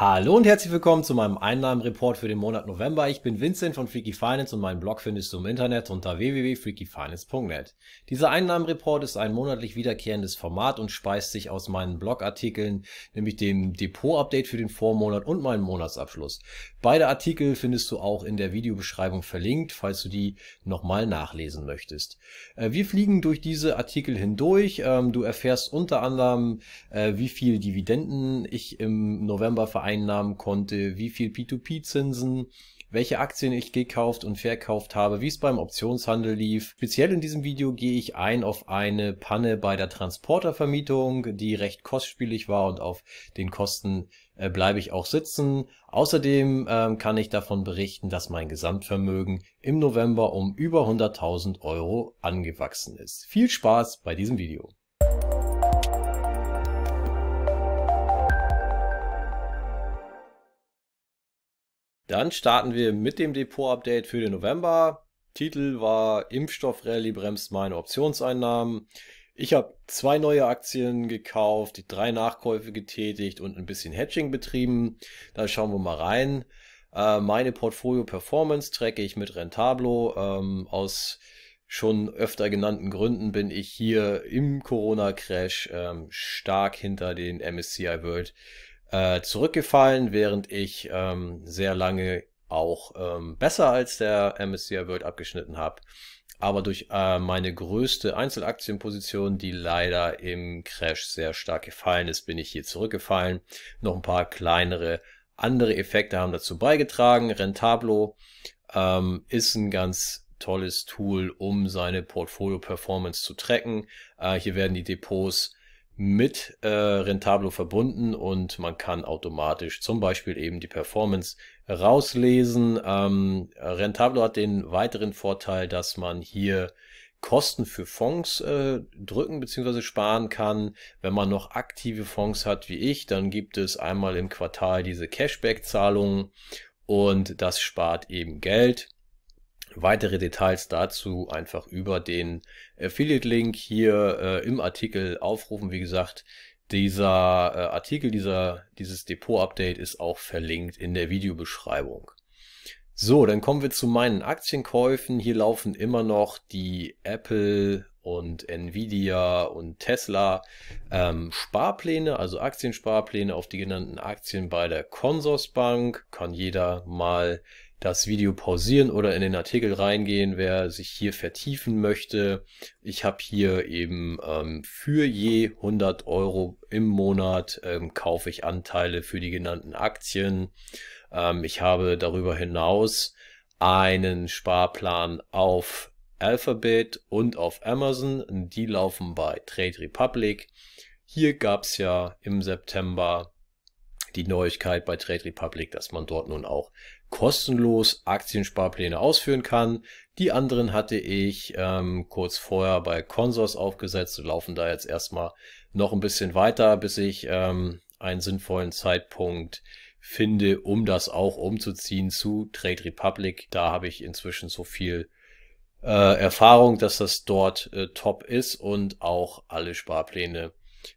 Hallo und herzlich willkommen zu meinem Einnahmenreport für den Monat November. Ich bin Vincent von Freaky Finance und meinen Blog findest du im Internet unter www.freakyfinance.net. Dieser Einnahmenreport ist ein monatlich wiederkehrendes Format und speist sich aus meinen Blogartikeln, nämlich dem Depot-Update für den Vormonat und meinem Monatsabschluss. Beide Artikel findest du auch in der Videobeschreibung verlinkt, falls du die nochmal nachlesen möchtest. Wir fliegen durch diese Artikel hindurch. Du erfährst unter anderem, wie viel Dividenden ich im November vereinnahmen konnte, wie viel P2P-Zinsen, welche Aktien ich gekauft und verkauft habe, wie es beim Optionshandel lief. Speziell in diesem Video gehe ich ein auf eine Panne bei der Transportervermietung, die recht kostspielig war, und auf den Kosten bleibe ich auch sitzen. Außerdem kann ich davon berichten, dass mein Gesamtvermögen im November um über 100.000 Euro angewachsen ist. Viel Spaß bei diesem Video! Dann starten wir mit dem Depot-Update für den November. Titel war Impfstoff-Rallye bremst meine Optionseinnahmen. Ich habe 2 neue Aktien gekauft, 3 Nachkäufe getätigt und ein bisschen Hedging betrieben. Da schauen wir mal rein. Meine Portfolio-Performance tracke ich mit Rentablo. Aus schon öfter genannten Gründen bin ich hier im Corona-Crash stark hinter den MSCI World zurückgefallen, während ich sehr lange auch besser als der MSCI World abgeschnitten habe. Aber durch meine größte Einzelaktienposition, die leider im Crash sehr stark gefallen ist, bin ich hier zurückgefallen. Noch ein paar kleinere andere Effekte haben dazu beigetragen. Rentablo ist ein ganz tolles Tool, um seine Portfolio-Performance zu tracken. Hier werden die Depots mit Rentablo verbunden und man kann automatisch zum Beispiel eben die Performance rauslesen. Rentablo hat den weiteren Vorteil, dass man hier Kosten für Fonds drücken bzw. sparen kann. Wenn man noch aktive Fonds hat wie ich, dann gibt es einmal im Quartal diese Cashback-Zahlungen und das spart eben Geld. Weitere Details dazu einfach über den Affiliate-Link hier im Artikel aufrufen. Wie gesagt, dieser Artikel, dieses Depot-Update ist auch verlinkt in der Videobeschreibung. So, dann kommen wir zu meinen Aktienkäufen. Hier laufen immer noch die Apple und Nvidia und Tesla Sparpläne, also Aktiensparpläne auf die genannten Aktien bei der Consorsbank. Kann jeder mal das Video pausieren oder in den Artikel reingehen, wer sich hier vertiefen möchte. Ich habe hier eben für je 100 Euro im Monat kaufe ich Anteile für die genannten Aktien. Ich habe darüber hinaus einen Sparplan auf Alphabet und auf Amazon. Die laufen bei Trade Republic. Hier gab es ja im September die Neuigkeit bei Trade Republic, dass man dort nun auch kostenlos Aktiensparpläne ausführen kann. Die anderen hatte ich kurz vorher bei Consors aufgesetzt und laufen da jetzt erstmal noch ein bisschen weiter, bis ich einen sinnvollen Zeitpunkt finde, um das auch umzuziehen zu Trade Republic. Da habe ich inzwischen so viel Erfahrung, dass das dort top ist und auch alle Sparpläne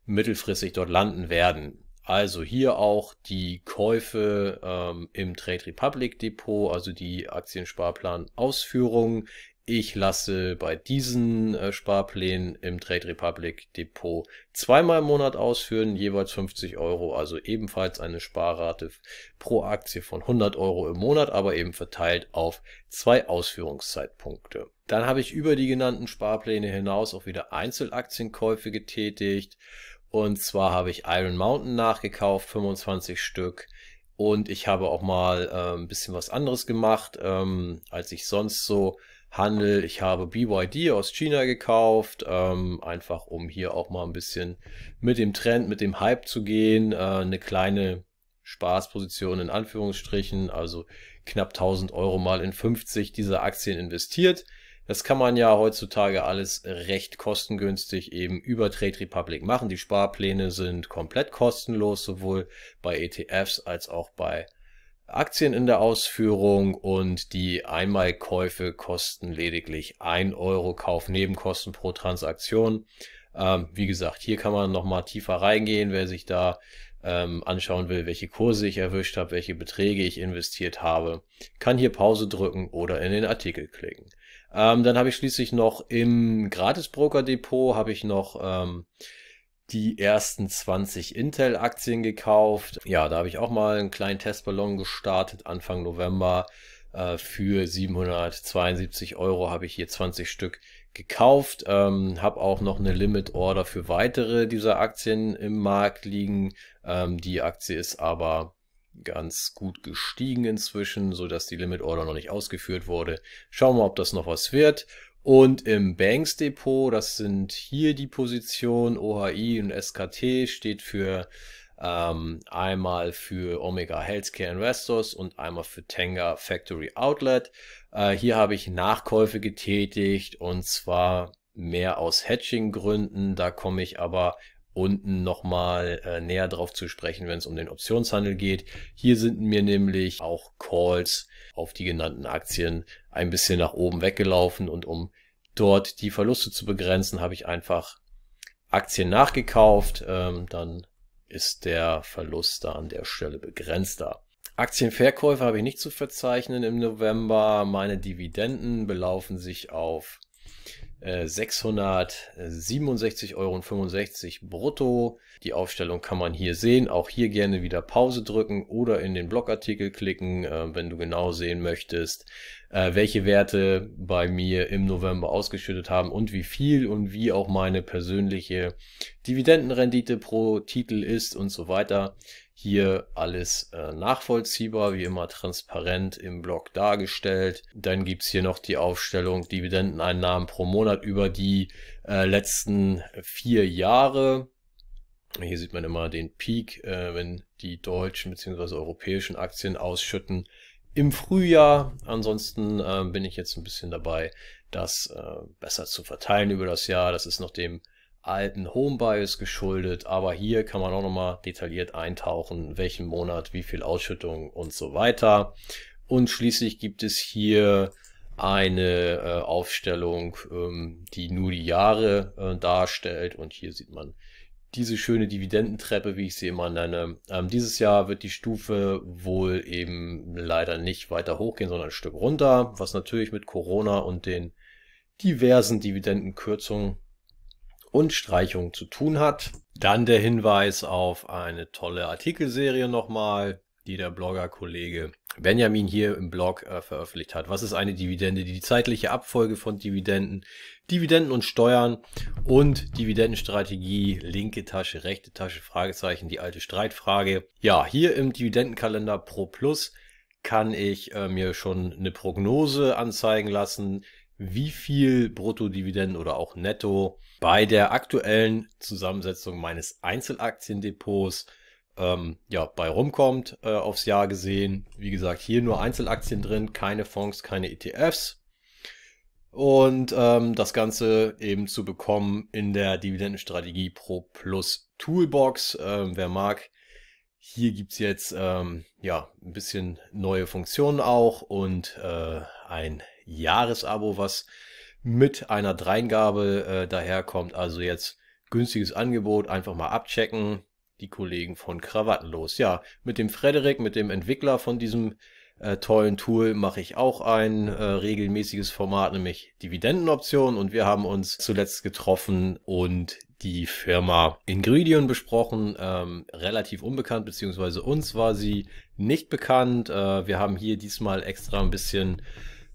mittelfristig dort landen werden. Also hier auch die Käufe im Trade Republic Depot, also die Aktiensparplan-Ausführung. Ich lasse bei diesen Sparplänen im Trade Republic Depot zweimal im Monat ausführen, jeweils 50 Euro, also ebenfalls eine Sparrate pro Aktie von 100 Euro im Monat, aber eben verteilt auf 2 Ausführungszeitpunkte. Dann habe ich über die genannten Sparpläne hinaus auch wieder Einzelaktienkäufe getätigt. Und zwar habe ich Iron Mountain nachgekauft, 25 Stück. Und ich habe auch mal ein bisschen was anderes gemacht, als ich sonst so handel. Ich habe BYD aus China gekauft, einfach um hier auch mal ein bisschen mit dem Trend, mit dem Hype zu gehen. Eine kleine Spaßposition in Anführungsstrichen, also knapp 1000 Euro mal in 50 dieser Aktien investiert. Das kann man ja heutzutage alles recht kostengünstig eben über Trade Republic machen. Die Sparpläne sind komplett kostenlos, sowohl bei ETFs als auch bei Aktien in der Ausführung, und die Einmalkäufe kosten lediglich 1 Euro Kaufnebenkosten pro Transaktion. Wie gesagt, hier kann man nochmal tiefer reingehen, wer sich da anschauen will, welche Kurse ich erwischt habe, welche Beträge ich investiert habe, kann hier Pause drücken oder in den Artikel klicken. Dann habe ich schließlich noch im Gratis-Broker-Depot habe ich noch die ersten 20 Intel-Aktien gekauft. Ja, da habe ich auch mal einen kleinen Testballon gestartet, Anfang November. Für 772 € habe ich hier 20 Stück gekauft, habe auch noch eine Limit-Order für weitere dieser Aktien im Markt liegen. Die Aktie ist aber ganz gut gestiegen inzwischen, sodass die Limit-Order noch nicht ausgeführt wurde. Schauen wir mal, ob das noch was wird. Und im Banks-Depot, das sind hier die Positionen, OHI und SKT, steht für einmal für Omega Healthcare Investors und einmal für Tanger Factory Outlet. Hier habe ich Nachkäufe getätigt und zwar mehr aus Hedging-Gründen. Da komme ich aber unten nochmal näher drauf zu sprechen, wenn es um den Optionshandel geht. Hier sind mir nämlich auch Calls auf die genannten Aktien ein bisschen nach oben weggelaufen und um dort die Verluste zu begrenzen, habe ich einfach Aktien nachgekauft. Dann ist der Verlust da an der Stelle begrenzter. Aktienverkäufe habe ich nicht zu verzeichnen im November. Meine Dividenden belaufen sich auf 667,65 € brutto. Die Aufstellung kann man hier sehen. Auch hier gerne wieder Pause drücken oder in den Blogartikel klicken, wenn du genau sehen möchtest, welche Werte bei mir im November ausgeschüttet haben und wie viel und wie auch meine persönliche Dividendenrendite pro Titel ist und so weiter. Hier alles nachvollziehbar, wie immer transparent im Blog dargestellt. Dann gibt es hier noch die Aufstellung Dividendeneinnahmen pro Monat über die letzten 4 Jahre. Hier sieht man immer den Peak, wenn die deutschen bzw. europäischen Aktien ausschütten im Frühjahr. Ansonsten bin ich jetzt ein bisschen dabei, das besser zu verteilen über das Jahr. Das ist noch dem alten Homebias geschuldet, aber hier kann man auch nochmal detailliert eintauchen, welchen Monat, wie viel Ausschüttung und so weiter. Und schließlich gibt es hier eine Aufstellung, die nur die Jahre darstellt und hier sieht man diese schöne Dividendentreppe, wie ich sie immer nenne. Dieses Jahr wird die Stufe wohl eben leider nicht weiter hochgehen, sondern ein Stück runter, was natürlich mit Corona und den diversen Dividendenkürzungen und Streichung zu tun hat. Dann der Hinweis auf eine tolle Artikelserie nochmal, die der Blogger-Kollege Benjamin hier im Blog veröffentlicht hat. Was ist eine Dividende? Die zeitliche Abfolge von Dividenden, Dividenden und Steuern und Dividendenstrategie, linke Tasche, rechte Tasche, Fragezeichen, die alte Streitfrage. Ja, hier im Dividendenkalender Pro Plus kann ich mir schon eine Prognose anzeigen lassen, wie viel Bruttodividenden oder auch Netto bei der aktuellen Zusammensetzung meines Einzelaktiendepots bei rumkommt, aufs Jahr gesehen. Wie gesagt, hier nur Einzelaktien drin, keine Fonds, keine ETFs. Und das Ganze eben zu bekommen in der Dividendenstrategie Pro Plus Toolbox. Wer mag, hier gibt es jetzt ein bisschen neue Funktionen auch und ein Jahresabo, was mit einer Dreingabe daherkommt. Also jetzt günstiges Angebot, einfach mal abchecken. Die Kollegen von Krawattenlos. Ja, mit dem Frederik, mit dem Entwickler von diesem tollen Tool, mache ich auch ein regelmäßiges Format, nämlich Dividendenoptionen. Und wir haben uns zuletzt getroffen und die Firma Ingredien besprochen. Relativ unbekannt, beziehungsweise uns war sie nicht bekannt. Wir haben hier diesmal extra ein bisschen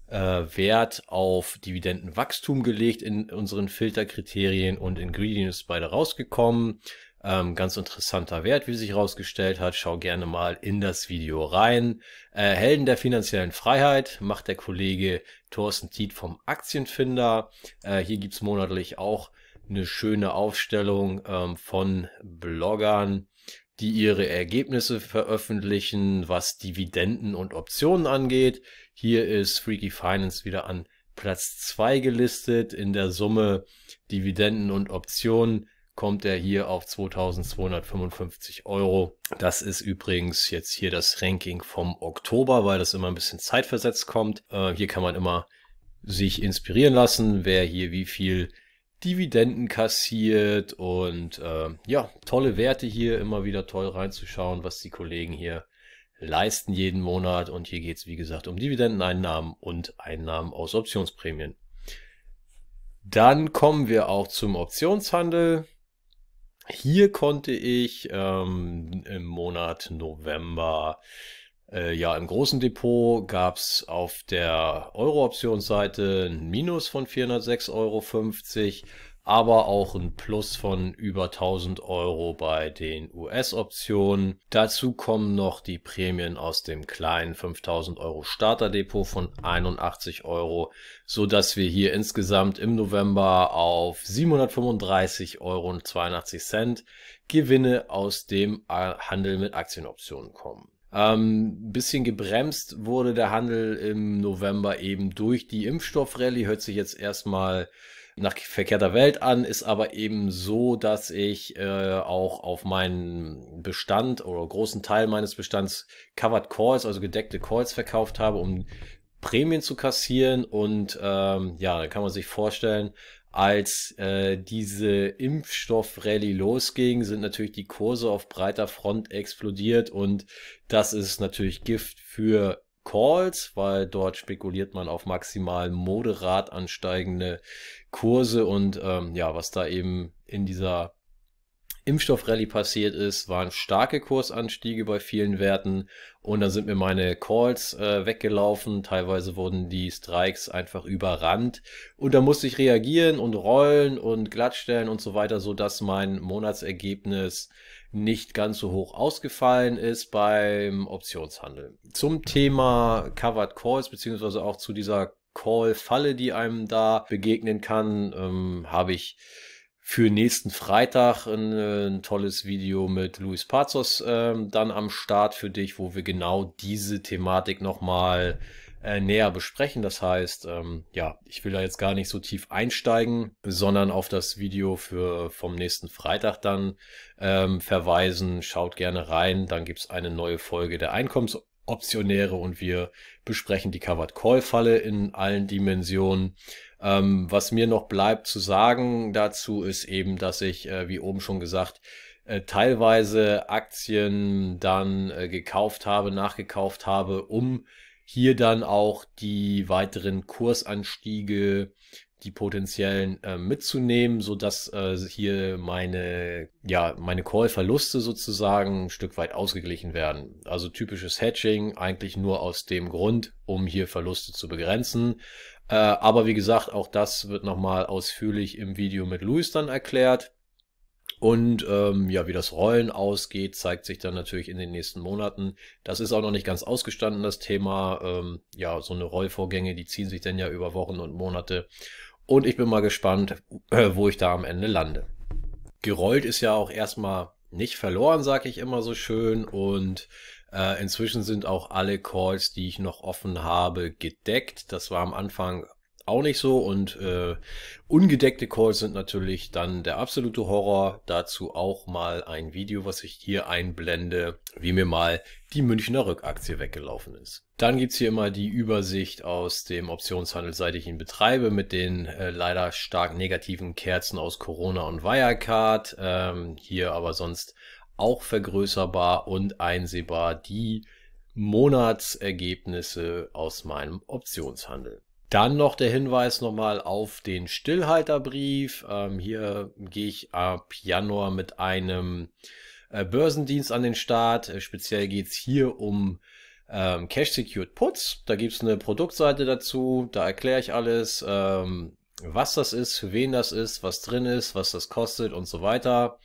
Wert auf Dividendenwachstum gelegt in unseren Filterkriterien und Ingredien ist beide rausgekommen. Ganz interessanter Wert, wie sich herausgestellt hat. Schau gerne mal in das Video rein. Helden der finanziellen Freiheit macht der Kollege Thorsten Tiet vom Aktienfinder. Hier gibt's monatlich auch eine schöne Aufstellung von Bloggern, die ihre Ergebnisse veröffentlichen, was Dividenden und Optionen angeht. Hier ist Freaky Finance wieder an Platz 2 gelistet. In der Summe Dividenden und Optionen kommt er hier auf 2.255 €. Das ist übrigens jetzt hier das Ranking vom Oktober, weil das immer ein bisschen zeitversetzt kommt. Hier kann man immer sich inspirieren lassen, wer hier wie viel Dividenden kassiert und ja, tolle Werte hier, immer wieder toll reinzuschauen, was die Kollegen hier leisten jeden Monat. Und hier geht es, wie gesagt, um Dividendeneinnahmen und Einnahmen aus Optionsprämien. Dann kommen wir auch zum Optionshandel. Hier konnte ich im Monat November, ja, im großen Depot gab es auf der Euro-Optionsseite ein Minus von 406,50 €, aber auch ein Plus von über 1000 € bei den US-Optionen. Dazu kommen noch die Prämien aus dem kleinen 5000 € Starterdepot von 81 €, sodass wir hier insgesamt im November auf 735,82 € Gewinne aus dem Handel mit Aktienoptionen kommen. Bisschen gebremst wurde der Handel im November eben durch die Impfstoff-Rallye. Hört sich jetzt erstmal nach verkehrter Welt an, ist aber eben so, dass ich auch auf meinen Bestand oder großen Teil meines Bestands Covered Calls, also gedeckte Calls verkauft habe, um Prämien zu kassieren. Und ja, da kann man sich vorstellen, als diese Impfstoff-Rallye losging, sind natürlich die Kurse auf breiter Front explodiert und das ist natürlich Gift für Calls, weil dort spekuliert man auf maximal moderat ansteigende Kurse und ja, was da eben in dieser Impfstoff-Rallye passiert ist, waren starke Kursanstiege bei vielen Werten und dann sind mir meine Calls weggelaufen, teilweise wurden die Strikes einfach überrannt und da musste ich reagieren und rollen und glattstellen und so weiter, sodass mein Monatsergebnis nicht ganz so hoch ausgefallen ist beim Optionshandel. Zum Thema Covered Calls, beziehungsweise auch zu dieser Call-Falle, die einem da begegnen kann, habe ich für nächsten Freitag ein tolles Video mit Luis Pazos dann am Start für dich, wo wir genau diese Thematik nochmal näher besprechen. Das heißt, ja, ich will da jetzt gar nicht so tief einsteigen, sondern auf das Video vom nächsten Freitag dann verweisen. Schaut gerne rein, dann gibt es eine neue Folge der Einkommensoptionäre und wir besprechen die Covered Call Falle in allen Dimensionen. Was mir noch bleibt zu sagen dazu ist eben, dass ich, wie oben schon gesagt, teilweise Aktien dann gekauft habe, nachgekauft habe, um hier dann auch die weiteren Kursanstiege, die potenziellen mitzunehmen, sodass hier meine Call-Verluste sozusagen ein Stück weit ausgeglichen werden. Also typisches Hedging eigentlich nur aus dem Grund, um hier Verluste zu begrenzen. Aber wie gesagt, auch das wird nochmal ausführlich im Video mit Luis dann erklärt. Und ja, wie das Rollen ausgeht, zeigt sich dann natürlich in den nächsten Monaten. Das ist auch noch nicht ganz ausgestanden, das Thema. Ja, so eine Rollvorgänge, die ziehen sich dann ja über Wochen und Monate. Und ich bin mal gespannt, wo ich da am Ende lande. Gerollt ist ja auch erstmal nicht verloren, sage ich immer so schön. Und inzwischen sind auch alle Calls, die ich noch offen habe, gedeckt. Das war am Anfang auch nicht so und ungedeckte Calls sind natürlich dann der absolute Horror. Dazu auch mal ein Video, was ich hier einblende, wie mir mal die Münchner Rückaktie weggelaufen ist. Dann gibt es hier immer die Übersicht aus dem Optionshandel, seit ich ihn betreibe, mit den leider stark negativen Kerzen aus Corona und Wirecard. Hier aber sonst auch vergrößerbar und einsehbar die Monatsergebnisse aus meinem Optionshandel. Dann noch der Hinweis nochmal auf den Stillhalter Brief. Hier gehe ich ab Januar mit einem Börsendienst an den Start. Speziell geht es hier um Cash-Secured Puts. Da gibt es eine Produktseite dazu, da erkläre ich alles, was das ist, für wen das ist, was drin ist, was das kostet und so weiter.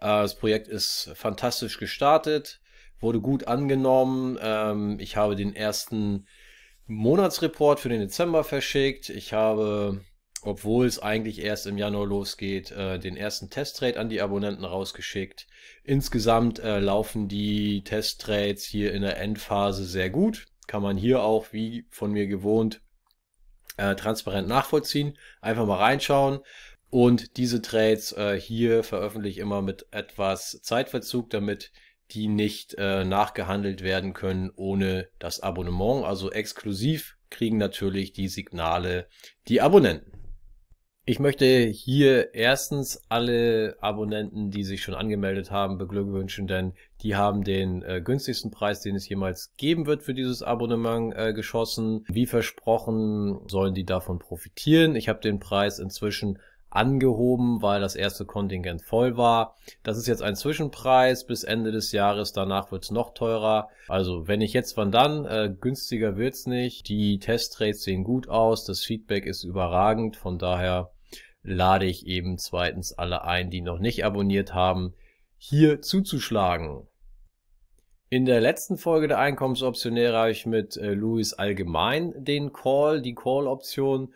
Das Projekt ist fantastisch gestartet, wurde gut angenommen. Ich habe den ersten Monatsreport für den Dezember verschickt. Ich habe, obwohl es eigentlich erst im Januar losgeht, den ersten Testtrade an die Abonnenten rausgeschickt. Insgesamt laufen die Testtrades hier in der Endphase sehr gut. Kann man hier auch, wie von mir gewohnt, transparent nachvollziehen. Einfach mal reinschauen. Und diese Trades hier veröffentliche ich immer mit etwas Zeitverzug, damit die nicht nachgehandelt werden können ohne das Abonnement. Also exklusiv kriegen natürlich die Signale die Abonnenten. Ich möchte hier erstens alle Abonnenten, die sich schon angemeldet haben, beglückwünschen, denn die haben den günstigsten Preis, den es jemals geben wird für dieses Abonnement geschossen. Wie versprochen sollen die davon profitieren. Ich habe den Preis inzwischen angehoben, weil das erste Kontingent voll war. Das ist jetzt ein Zwischenpreis bis Ende des Jahres, danach wird es noch teurer. Also wenn ich jetzt, wann dann? Günstiger wird es nicht. Die Testtrades sehen gut aus, das Feedback ist überragend, von daher lade ich eben zweitens alle ein, die noch nicht abonniert haben, hier zuzuschlagen. In der letzten Folge der Einkommensoptionäre habe ich mit Luis allgemein den Call, die Call-Option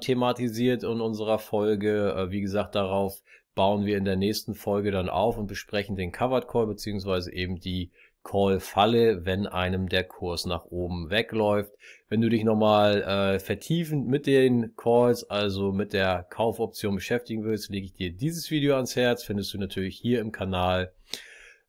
thematisiert in unserer Folge. Wie gesagt, darauf bauen wir in der nächsten Folge dann auf und besprechen den Covered Call beziehungsweise eben die Call-Falle, wenn einem der Kurs nach oben wegläuft. Wenn du dich nochmal vertiefend mit den Calls, also mit der Kaufoption beschäftigen willst, lege ich dir dieses Video ans Herz, findest du natürlich hier im Kanal.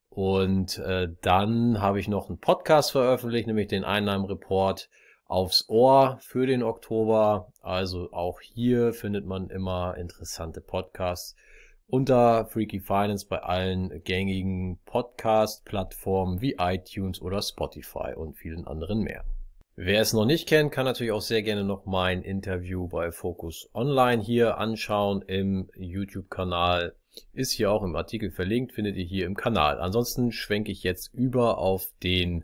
Und dann habe ich noch einen Podcast veröffentlicht, nämlich den Einnahmenreport aufs Ohr für den Oktober. Also auch hier findet man immer interessante Podcasts unter Freaky Finance bei allen gängigen Podcast-Plattformen wie iTunes oder Spotify und vielen anderen mehr. Wer es noch nicht kennt, kann natürlich auch sehr gerne noch mein Interview bei Focus Online hier anschauen im YouTube-Kanal. Ist hier auch im Artikel verlinkt, findet ihr hier im Kanal. Ansonsten schwenke ich jetzt über auf den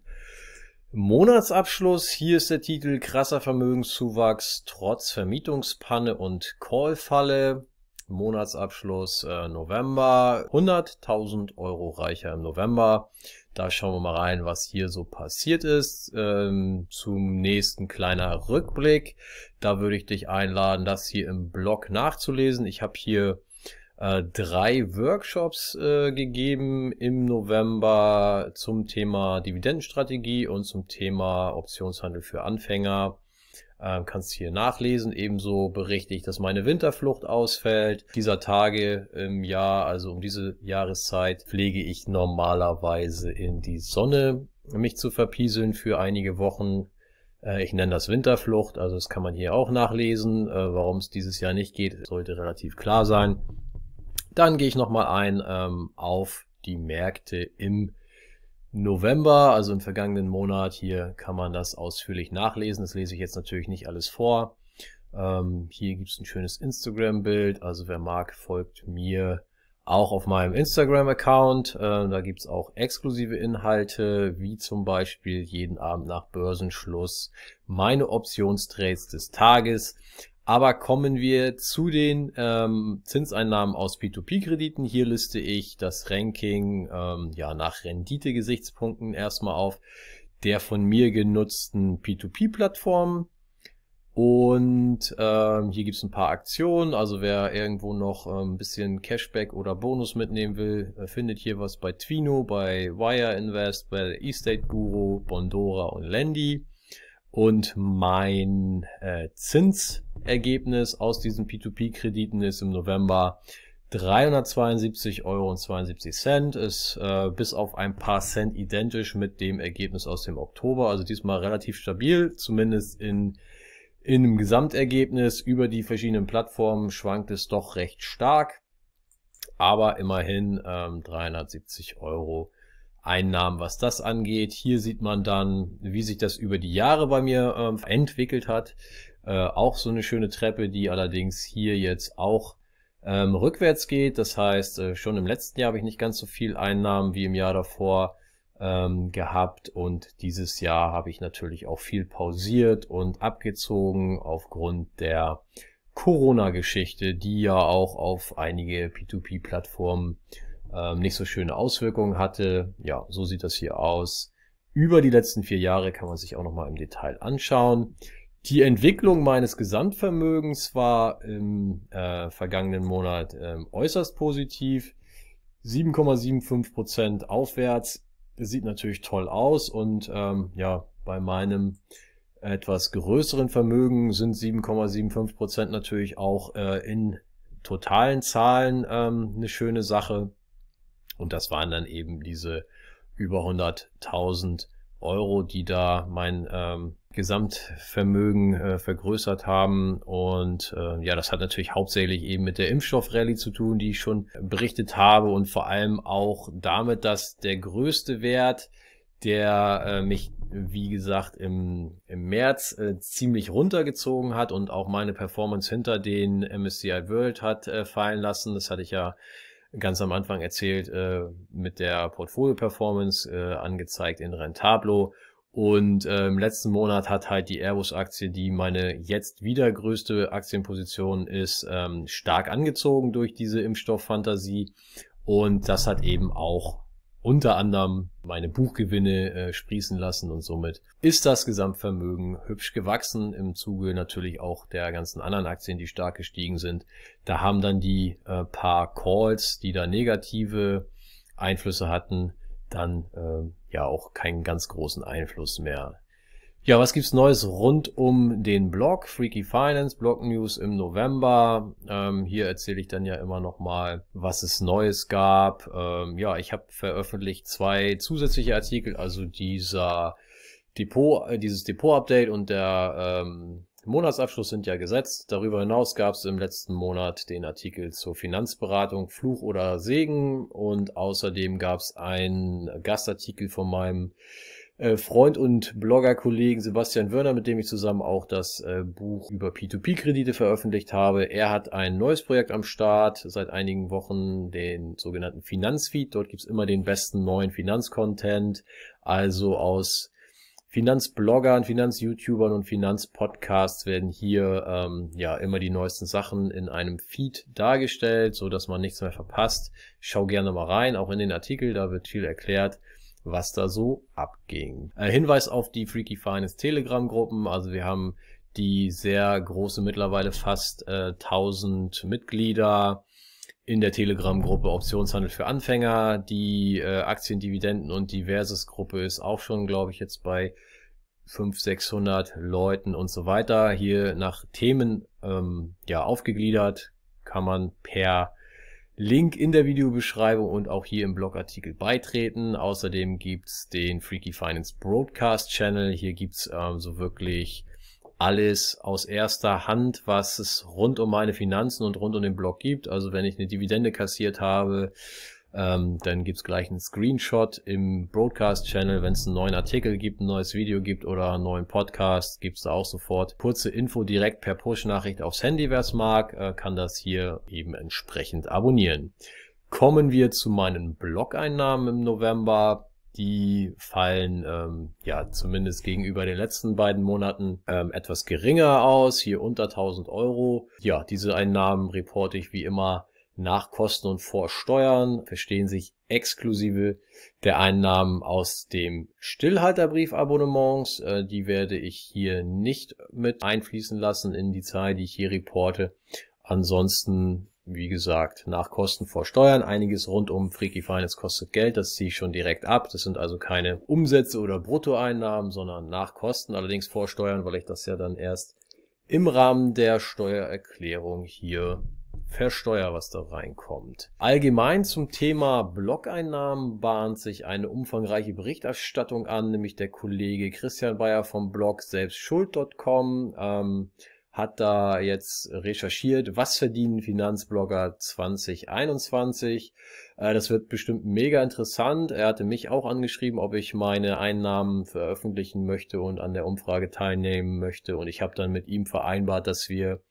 Monatsabschluss. Hier ist der Titel krasser Vermögenszuwachs trotz Vermietungspanne und Callfalle. Monatsabschluss November. 100.000 Euro reicher im November. Da schauen wir mal rein, was hier so passiert ist. Zum nächsten kleiner Rückblick. Da würde ich dich einladen, das hier im Blog nachzulesen. Ich habe hier 3 Workshops gegeben im November zum Thema Dividendenstrategie und zum Thema Optionshandel für Anfänger. Kannst hier nachlesen. Ebenso berichte ich, dass meine Winterflucht ausfällt. Dieser Tage im Jahr, also um diese Jahreszeit, pflege ich normalerweise in die Sonne, mich zu verpieseln für einige Wochen. Ich nenne das Winterflucht, also das kann man hier auch nachlesen. Warum es dieses Jahr nicht geht, sollte relativ klar sein. Dann gehe ich nochmal ein auf die Märkte im November, also im vergangenen Monat. Hier kann man das ausführlich nachlesen. Das lese ich jetzt natürlich nicht alles vor. Hier gibt es ein schönes Instagram-Bild. Also wer mag, folgt mir auch auf meinem Instagram-Account. Da gibt es auch exklusive Inhalte, wie zum Beispiel jeden Abend nach Börsenschluss meine Optionstrades des Tages. Aber kommen wir zu den Zinseinnahmen aus P2P-Krediten. Hier liste ich das Ranking ja, nach Rendite-Gesichtspunkten erstmal auf der von mir genutzten P2P-Plattform. Und hier gibt es ein paar Aktionen. Also wer irgendwo noch ein bisschen Cashback oder Bonus mitnehmen will, findet hier was bei Twino, bei Wire Invest, bei Estate Guru, Bondora und Lendi. Und mein Zinsergebnis aus diesen P2P-Krediten ist im November 372,72 €, ist bis auf ein paar Cent identisch mit dem Ergebnis aus dem Oktober, also diesmal relativ stabil, zumindest in dem Gesamtergebnis. Über die verschiedenen Plattformen schwankt es doch recht stark, aber immerhin 370 € Einnahmen, was das angeht. Hier sieht man dann, wie sich das über die Jahre bei mir entwickelt hat. Auch so eine schöne Treppe, die allerdings hier jetzt auch rückwärts geht. Das heißt, schon im letzten Jahr habe ich nicht ganz so viel Einnahmen wie im Jahr davor gehabt. Und dieses Jahr habe ich natürlich auch viel pausiert und abgezogen aufgrund der Corona-Geschichte, die ja auch auf einige P2P-Plattformen nicht so schöne Auswirkungen hatte. Ja, so sieht das hier aus. Über die letzten 4 Jahre kann man sich auch nochmal im Detail anschauen. Die Entwicklung meines Gesamtvermögens war im vergangenen Monat äußerst positiv. 7,75% aufwärts. Das sieht natürlich toll aus und ja, bei meinem etwas größeren Vermögen sind 7,75% natürlich auch in totalen Zahlen eine schöne Sache. Und das waren dann eben diese über 100.000 €, die da mein Gesamtvermögen vergrößert haben. Und ja, das hat natürlich hauptsächlich eben mit der Impfstoff-Rallye zu tun, die ich schon berichtet habe, und vor allem auch damit, dass der größte Wert, der mich, wie gesagt, im März ziemlich runtergezogen hat und auch meine Performance hinter den MSCI World hat fallen lassen. Das hatte ich ja ganz am Anfang erzählt, mit der Portfolio-Performance angezeigt in Rentablo. Und im letzten Monat hat halt die Airbus-Aktie, die meine jetzt wieder größte Aktienposition ist, stark angezogen durch diese Impfstofffantasie. Und das hat eben auch unter anderem meine Buchgewinne sprießen lassen, und somit ist das Gesamtvermögen hübsch gewachsen, im Zuge natürlich auch der ganzen anderen Aktien, die stark gestiegen sind. Da haben dann die paar Calls, die da negative Einflüsse hatten, dann ja auch keinen ganz großen Einfluss mehr. Ja, was gibt's Neues rund um den Blog? Freaky Finance, Blog News im November. Hier erzähle ich dann ja immer nochmal, was es Neues gab. Ja, ich habe veröffentlicht 2 zusätzliche Artikel, also dieses Depot-Update und der Monatsabschluss sind ja gesetzt. Darüber hinaus gab es im letzten Monat den Artikel zur Finanzberatung, Fluch oder Segen. Und außerdem gab es einen Gastartikel von meinem Freund und Bloggerkollegen Sebastian Wörner, mit dem ich zusammen auch das Buch über P2P-Kredite veröffentlicht habe. Er hat ein neues Projekt am Start seit einigen Wochen, den sogenannten Finanzfeed. Dort gibt's immer den besten neuen Finanzcontent, also aus Finanzbloggern, Finanz-YouTubern und Finanzpodcasts werden hier ja immer die neuesten Sachen in einem Feed dargestellt, so dass man nichts mehr verpasst. Schau gerne mal rein, auch in den Artikel, da wird viel erklärt, was da so abging. Hinweis auf die Freaky Finance Telegram-Gruppen. Also wir haben die sehr große, mittlerweile fast 1000 Mitglieder in der Telegram-Gruppe Optionshandel für Anfänger. Die Aktiendividenden und Diverses-Gruppe ist auch schon, glaube ich, jetzt bei 500, 600 Leuten und so weiter. Hier nach Themen ja aufgegliedert, kann man per Link in der Videobeschreibung und auch hier im Blogartikel beitreten. Außerdem gibt's den Freaky Finance Broadcast Channel. Hier gibt's so wirklich alles aus erster Hand, was es rund um meine Finanzen und rund um den Blog gibt. Also wenn ich eine Dividende kassiert habe, dann gibt's gleich einen Screenshot im Broadcast Channel. Wenn es einen neuen Artikel gibt, ein neues Video gibt oder einen neuen Podcast, gibt's da auch sofort kurze Info direkt per Push-Nachricht aufs Handy. Wer's mag, kann das hier eben entsprechend abonnieren. Kommen wir zu meinen Blog-Einnahmen im November. Die fallen ja zumindest gegenüber den letzten beiden Monaten etwas geringer aus, hier unter 1000 Euro. Ja, diese Einnahmen reporte ich wie immer nach Kosten und vor Steuern, verstehen sich exklusive der Einnahmen aus dem Stillhalterbrief-Abonnements. Die werde ich hier nicht mit einfließen lassen in die Zahl, die ich hier reporte. Ansonsten, wie gesagt, nach Kosten vor Steuern. Einiges rund um Freaky Finance kostet Geld, das ziehe ich schon direkt ab. Das sind also keine Umsätze oder Bruttoeinnahmen, sondern nach Kosten, allerdings vor Steuern, weil ich das ja dann erst im Rahmen der Steuererklärung hier versteuer, was da reinkommt. Allgemein zum Thema Blog-Einnahmen bahnt sich eine umfangreiche Berichterstattung an, nämlich der Kollege Christian Bayer vom Blog selbstschuld.com hat da jetzt recherchiert, was verdienen Finanzblogger 2021. Das wird bestimmt mega interessant. Er hatte mich auch angeschrieben, ob ich meine Einnahmen veröffentlichen möchte und an der Umfrage teilnehmen möchte. Und ich habe dann mit ihm vereinbart, dass wir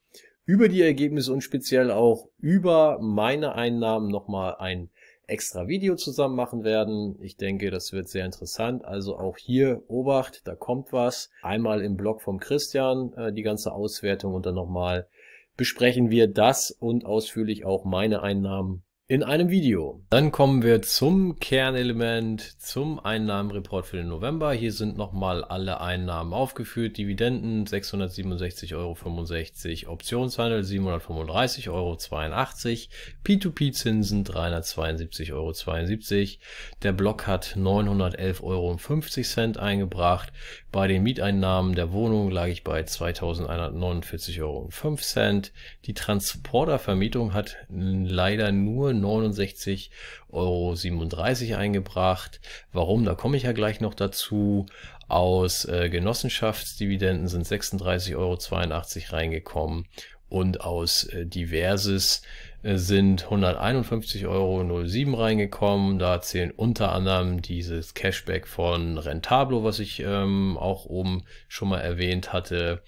über die Ergebnisse und speziell auch über meine Einnahmen nochmal ein extra Video zusammen machen werden. Ich denke, das wird sehr interessant. Also auch hier, Obacht, da kommt was. Einmal im Blog vom Christian die ganze Auswertung und dann nochmal besprechen wir das und ausführlich auch meine Einnahmen in einem Video. Dann kommen wir zum Kernelement, zum Einnahmenreport für den November. Hier sind nochmal alle Einnahmen aufgeführt. Dividenden 667,65 €, Optionshandel 735,82 €, P2P-Zinsen 372,72 €. Der Blog hat 911,50 € eingebracht. Bei den Mieteinnahmen der Wohnung lag ich bei 2.149,05 €. Die Transportervermietung hat leider nur 69,37 € eingebracht. Warum, da komme ich ja gleich noch dazu. Aus Genossenschaftsdividenden sind 36,82 € reingekommen und aus Diverses sind 151,07 € reingekommen. Da zählen unter anderem dieses Cashback von Rentablo, was ich auch oben schon mal erwähnt hatte,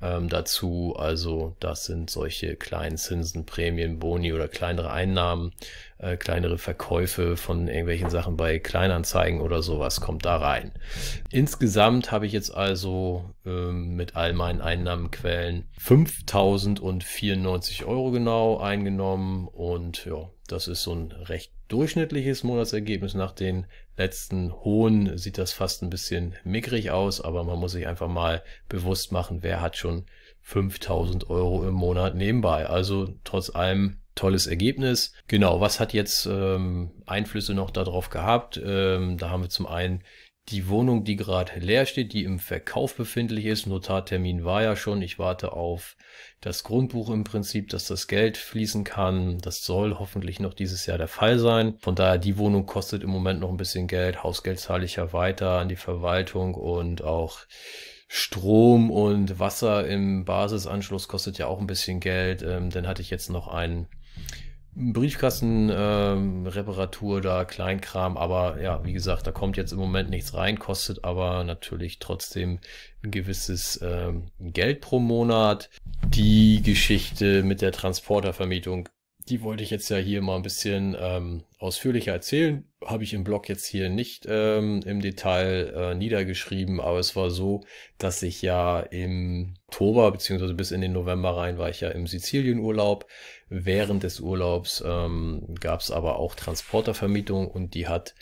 dazu. Also das sind solche kleinen Zinsen, Prämien, Boni oder kleinere Einnahmen, kleinere Verkäufe von irgendwelchen Sachen bei Kleinanzeigen oder sowas kommt da rein. Insgesamt habe ich jetzt also mit all meinen Einnahmenquellen 5.094 € genau eingenommen und ja, das ist so ein recht durchschnittliches Monatsergebnis. Nach den letzten hohen sieht das fast ein bisschen mickrig aus, aber man muss sich einfach mal bewusst machen, wer hat schon 5.000 € im Monat nebenbei. Also trotz allem tolles Ergebnis. Genau, was hat jetzt Einflüsse noch darauf gehabt? Da haben wir zum einen die Wohnung, die gerade leer steht, die im Verkauf befindlich ist. Notartermin war ja schon. Ich warte auf das Grundbuch im Prinzip, dass das Geld fließen kann. Das soll hoffentlich noch dieses Jahr der Fall sein. Von daher, die Wohnung kostet im Moment noch ein bisschen Geld. Hausgeld zahle ich ja weiter an die Verwaltung und auch Strom und Wasser im Basisanschluss kostet ja auch ein bisschen Geld. Dann hatte ich jetzt noch einen Briefkastenreparatur da, Kleinkram, aber ja, wie gesagt, da kommt jetzt im Moment nichts rein, kostet aber natürlich trotzdem ein gewisses Geld pro Monat. Die Geschichte mit der Transportervermietung, die wollte ich jetzt ja hier mal ein bisschen ausführlicher erzählen. Habe ich im Blog jetzt hier nicht im Detail niedergeschrieben, aber es war so, dass ich ja im Oktober bzw. bis in den November rein war ich ja im Sizilienurlaub. Während des Urlaubs gab es aber auch Transportervermietung und die hat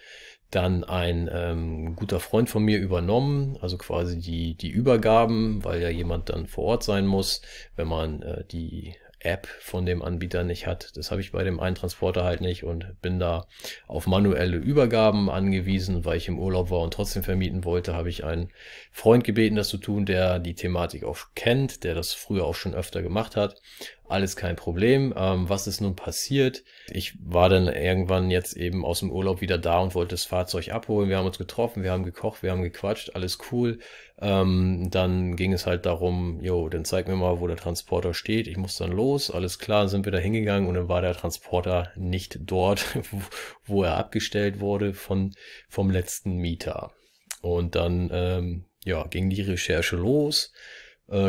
dann ein guter Freund von mir übernommen, also quasi die Übergaben, weil ja jemand dann vor Ort sein muss, wenn man die App von dem Anbieter nicht hat. Das habe ich bei dem einen Transporter halt nicht und bin da auf manuelle Übergaben angewiesen. Weil ich im Urlaub war und trotzdem vermieten wollte, habe ich einen Freund gebeten, das zu tun, der die Thematik auch kennt, der das früher auch schon öfter gemacht hat. Alles kein Problem. Was ist nun passiert? Ich war dann irgendwann jetzt eben aus dem Urlaub wieder da und wollte das Fahrzeug abholen. Wir haben uns getroffen, wir haben gekocht, wir haben gequatscht, alles cool. Dann ging es halt darum, jo, dann zeig mir mal, wo der Transporter steht. Ich muss dann los, alles klar, sind wir da hingegangen und dann war der Transporter nicht dort, wo er abgestellt wurde vom letzten Mieter. Und dann ja, ging die Recherche los.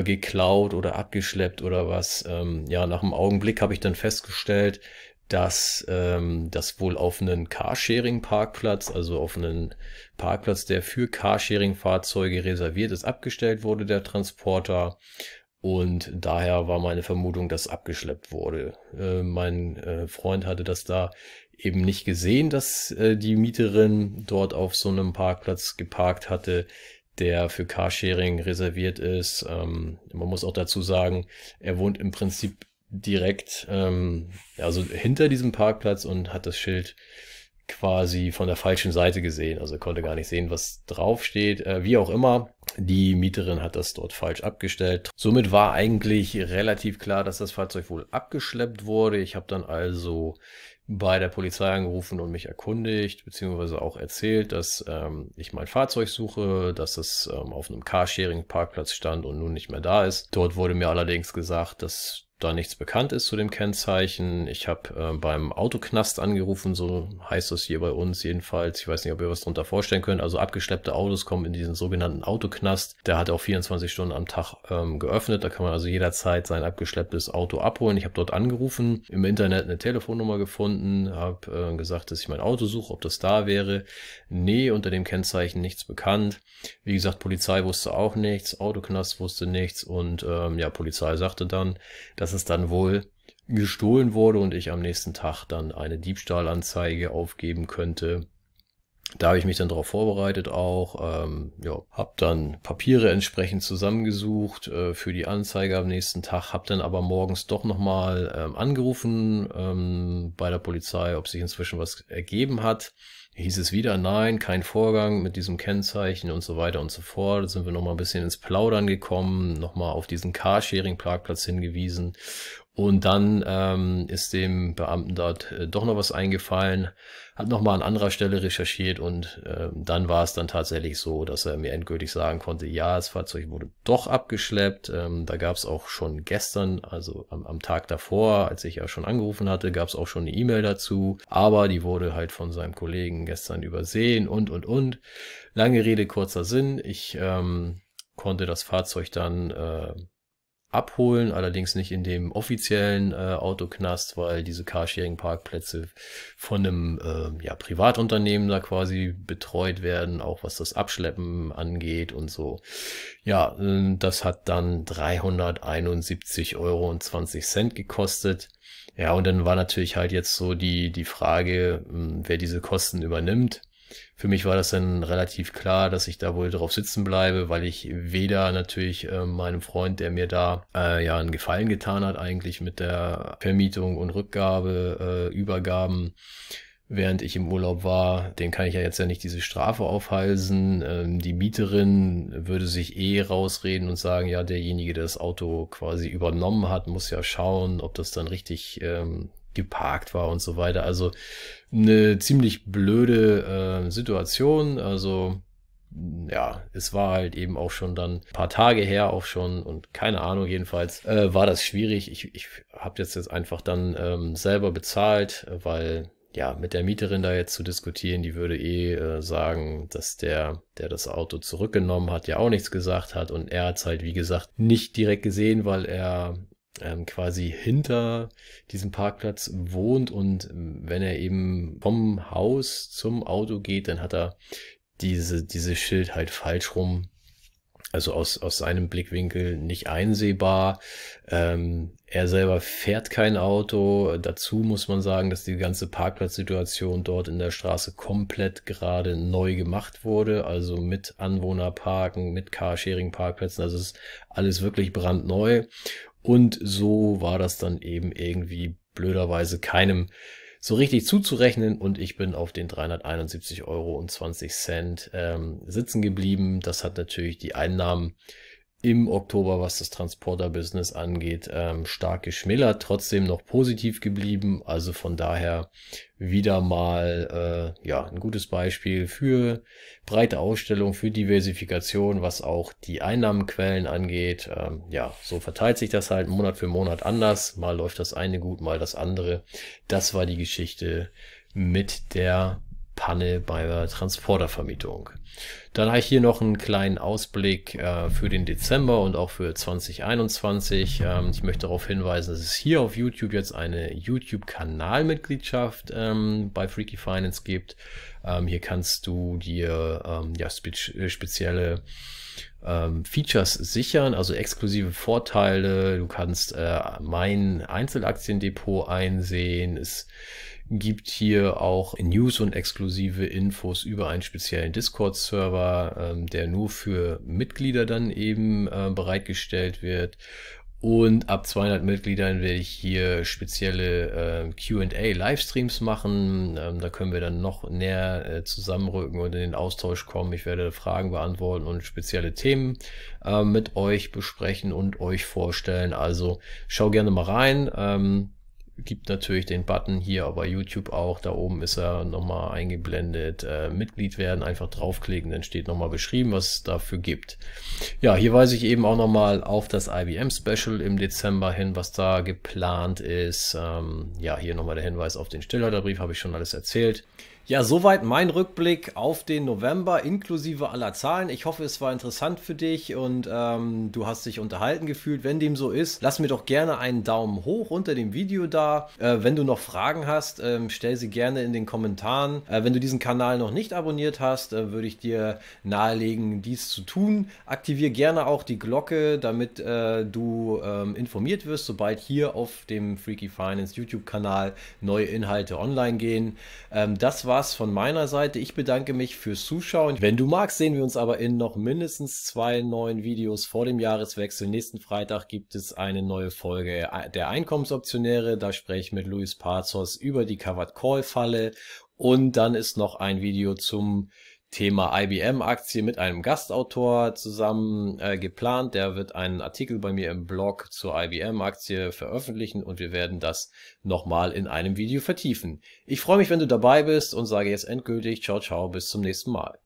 Geklaut oder abgeschleppt oder was. Ja, nach einem Augenblick habe ich dann festgestellt, dass das wohl auf einen Carsharing-Parkplatz, also auf einen Parkplatz, der für Carsharing-Fahrzeuge reserviert ist, abgestellt wurde, der Transporter. Und daher war meine Vermutung, dass abgeschleppt wurde. Mein Freund hatte das da eben nicht gesehen, dass die Mieterin dort auf so einem Parkplatz geparkt hatte, der für Carsharing reserviert ist. Man muss auch dazu sagen, er wohnt im Prinzip direkt, also hinter diesem Parkplatz und hat das Schild quasi von der falschen Seite gesehen. Also er konnte gar nicht sehen, was draufsteht. Wie auch immer, die Mieterin hat das dort falsch abgestellt. Somit war eigentlich relativ klar, dass das Fahrzeug wohl abgeschleppt wurde. Ich habe dann also bei der Polizei angerufen und mich erkundigt, beziehungsweise auch erzählt, dass ich mein Fahrzeug suche, dass es auf einem Carsharing-Parkplatz stand und nun nicht mehr da ist. Dort wurde mir allerdings gesagt, dass da nichts bekannt ist zu dem Kennzeichen. Ich habe beim Autoknast angerufen, so heißt das hier bei uns jedenfalls. Ich weiß nicht, ob ihr was darunter vorstellen könnt. Also abgeschleppte Autos kommen in diesen sogenannten Autoknast. Der hat auch 24 Stunden am Tag geöffnet. Da kann man also jederzeit sein abgeschlepptes Auto abholen. Ich habe dort angerufen, im Internet eine Telefonnummer gefunden, habe gesagt, dass ich mein Auto suche, ob das da wäre. Nee, unter dem Kennzeichen nichts bekannt. Wie gesagt, Polizei wusste auch nichts, Autoknast wusste nichts und ja, Polizei sagte dann, dass es dann wohl gestohlen wurde und ich am nächsten Tag dann eine Diebstahlanzeige aufgeben könnte. Da habe ich mich dann darauf vorbereitet auch, ja, habe dann Papiere entsprechend zusammengesucht für die Anzeige am nächsten Tag, habe dann aber morgens doch nochmal angerufen bei der Polizei, ob sich inzwischen was ergeben hat. Hieß es wieder, nein, kein Vorgang mit diesem Kennzeichen und so weiter und so fort. Da sind wir nochmal ein bisschen ins Plaudern gekommen, nochmal auf diesen Carsharing-Parkplatz hingewiesen Und dann ist dem Beamten dort doch noch was eingefallen, hat nochmal an anderer Stelle recherchiert und dann war es dann tatsächlich so, dass er mir endgültig sagen konnte, ja, das Fahrzeug wurde doch abgeschleppt. Da gab es auch schon gestern, also am Tag davor, als ich ja schon angerufen hatte, gab es auch schon eine E-Mail dazu, aber die wurde halt von seinem Kollegen gestern übersehen und. Lange Rede, kurzer Sinn, ich konnte das Fahrzeug dann abholen, allerdings nicht in dem offiziellen Autoknast, weil diese Carsharing-Parkplätze von einem Privatunternehmen da quasi betreut werden, auch was das Abschleppen angeht und so. Ja, das hat dann 371,20 € gekostet. Ja, und dann war natürlich halt jetzt so die Frage, wer diese Kosten übernimmt. Für mich war das dann relativ klar, dass ich da wohl drauf sitzen bleibe, weil ich weder natürlich meinem Freund, der mir da einen Gefallen getan hat eigentlich mit der Vermietung und Rückgabe, Übergaben, während ich im Urlaub war, dem kann ich ja jetzt ja nicht diese Strafe aufhalsen. Die Mieterin würde sich eh rausreden und sagen, ja, derjenige, der das Auto quasi übernommen hat, muss ja schauen, ob das dann richtig geparkt war und so weiter. Also eine ziemlich blöde Situation. Also ja, es war halt eben auch schon dann ein paar Tage her auch schon und keine Ahnung, jedenfalls war das schwierig. Ich habe jetzt einfach dann selber bezahlt, weil ja, mit der Mieterin da jetzt zu diskutieren, die würde sagen, dass der das Auto zurückgenommen hat, ja auch nichts gesagt hat und er hat es halt, wie gesagt, nicht direkt gesehen, weil er quasi hinter diesem Parkplatz wohnt und wenn er eben vom Haus zum Auto geht, dann hat er dieses Schild halt falsch rum, also aus seinem Blickwinkel nicht einsehbar. Er selber fährt kein Auto. Dazu muss man sagen, dass die ganze Parkplatzsituation dort in der Straße komplett gerade neu gemacht wurde. Also mit Anwohnerparken, mit Carsharing-Parkplätzen. Also ist alles wirklich brandneu. Und so war das dann eben irgendwie blöderweise keinem so richtig zuzurechnen und ich bin auf den 371,20 € sitzen geblieben. Das hat natürlich die Einnahmen im Oktober, was das Transporter-Business angeht, stark geschmälert, trotzdem noch positiv geblieben. Also von daher wieder mal ein gutes Beispiel für breite Ausstellung, für Diversifikation, was auch die Einnahmenquellen angeht. So verteilt sich das halt Monat für Monat anders. Mal läuft das eine gut, mal das andere. Das war die Geschichte mit der Panne bei der Transportervermietung. Dann habe ich hier noch einen kleinen Ausblick für den Dezember und auch für 2021. Ich möchte darauf hinweisen, dass es hier auf YouTube jetzt eine YouTube-Kanalmitgliedschaft bei Freaky Finance gibt. Hier kannst du dir spezielle Features sichern, also exklusive Vorteile. Du kannst mein Einzelaktiendepot einsehen. Es gibt hier auch News und exklusive Infos über einen speziellen Discord-Server, der nur für Mitglieder dann eben bereitgestellt wird. Und ab 200 Mitgliedern werde ich hier spezielle Q&A-Livestreams machen. Da können wir dann noch näher zusammenrücken und in den Austausch kommen. Ich werde Fragen beantworten und spezielle Themen mit euch besprechen und euch vorstellen. Also schau gerne mal rein. Gibt natürlich den Button hier bei YouTube auch, da oben ist er nochmal eingeblendet, Mitglied werden, einfach draufklicken, dann steht nochmal beschrieben, was es dafür gibt. Ja, hier weise ich eben auch nochmal auf das IBM-Special im Dezember hin, was da geplant ist. Hier nochmal der Hinweis auf den Stillhalter Brief, habe ich schon alles erzählt. Ja, soweit mein Rückblick auf den November inklusive aller Zahlen. Ich hoffe, es war interessant für dich und du hast dich unterhalten gefühlt. Wenn dem so ist, lass mir doch gerne einen Daumen hoch unter dem Video da. Wenn du noch Fragen hast, stell sie gerne in den Kommentaren. Wenn du diesen Kanal noch nicht abonniert hast, würde ich dir nahelegen, dies zu tun. Aktiviere gerne auch die Glocke, damit du informiert wirst, sobald hier auf dem Freaky Finance YouTube-Kanal neue Inhalte online gehen. Das war's von meiner Seite. Ich bedanke mich fürs Zuschauen. Wenn du magst, sehen wir uns aber in noch mindestens 2 neuen Videos vor dem Jahreswechsel. Nächsten Freitag gibt es eine neue Folge der Einkommensoptionäre. Da spreche ich mit Luis Pazos über die Covered Call Falle. Und dann ist noch ein Video zum Thema IBM-Aktie mit einem Gastautor zusammen geplant. Der wird einen Artikel bei mir im Blog zur IBM-Aktie veröffentlichen und wir werden das nochmal in einem Video vertiefen. Ich freue mich, wenn du dabei bist und sage jetzt endgültig ciao, ciao, bis zum nächsten Mal.